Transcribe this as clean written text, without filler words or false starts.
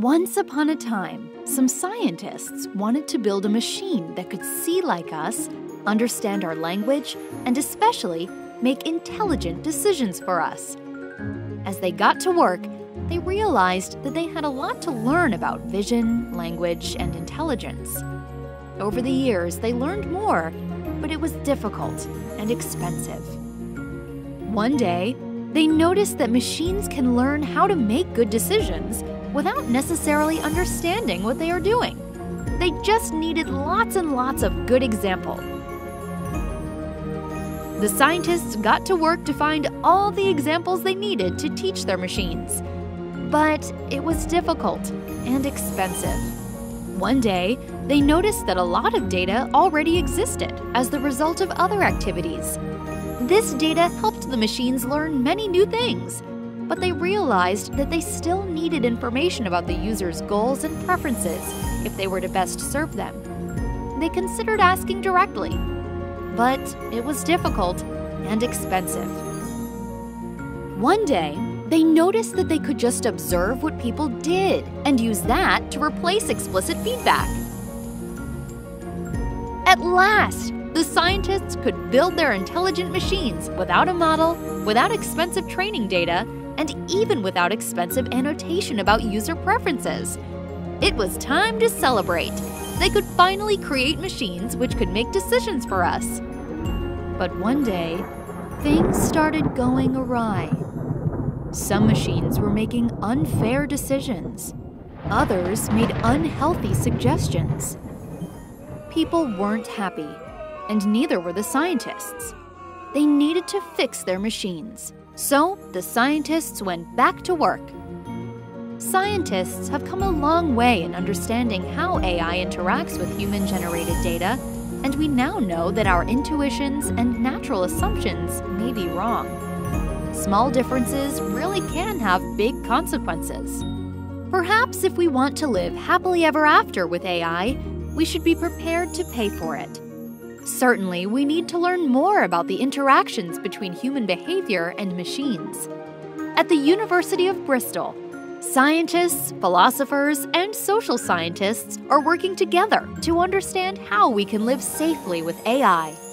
Once upon a time, some scientists wanted to build a machine that could see like us, understand our language, and especially make intelligent decisions for us. As they got to work, they realized that they had a lot to learn about vision, language, and intelligence. Over the years, they learned more, but it was difficult and expensive. One day, they noticed that machines can learn how to make good decisions without necessarily understanding what they are doing. They just needed lots and lots of good examples. The scientists got to work to find all the examples they needed to teach their machines. But it was difficult and expensive. One day, they noticed that a lot of data already existed as the result of other activities. This data helped the machines learn many new things, but they realized that they still needed information about the user's goals and preferences if they were to best serve them. They considered asking directly, but it was difficult and expensive. One day, they noticed that they could just observe what people did and use that to replace explicit feedback. At last, the scientists could build their intelligent machines without a model, without expensive training data, and even without expensive annotation about user preferences. It was time to celebrate. They could finally create machines which could make decisions for us. But one day, things started going awry. Some machines were making unfair decisions. Others made unhealthy suggestions. People weren't happy, and neither were the scientists. They needed to fix their machines. So the scientists went back to work. Scientists have come a long way in understanding how AI interacts with human-generated data, and we now know that our intuitions and natural assumptions may be wrong. Small differences really can have big consequences. Perhaps if we want to live happily ever after with AI, we should be prepared to pay for it. Certainly, we need to learn more about the interactions between human behavior and machines. At the University of Bristol, scientists, philosophers, and social scientists are working together to understand how we can live safely with AI.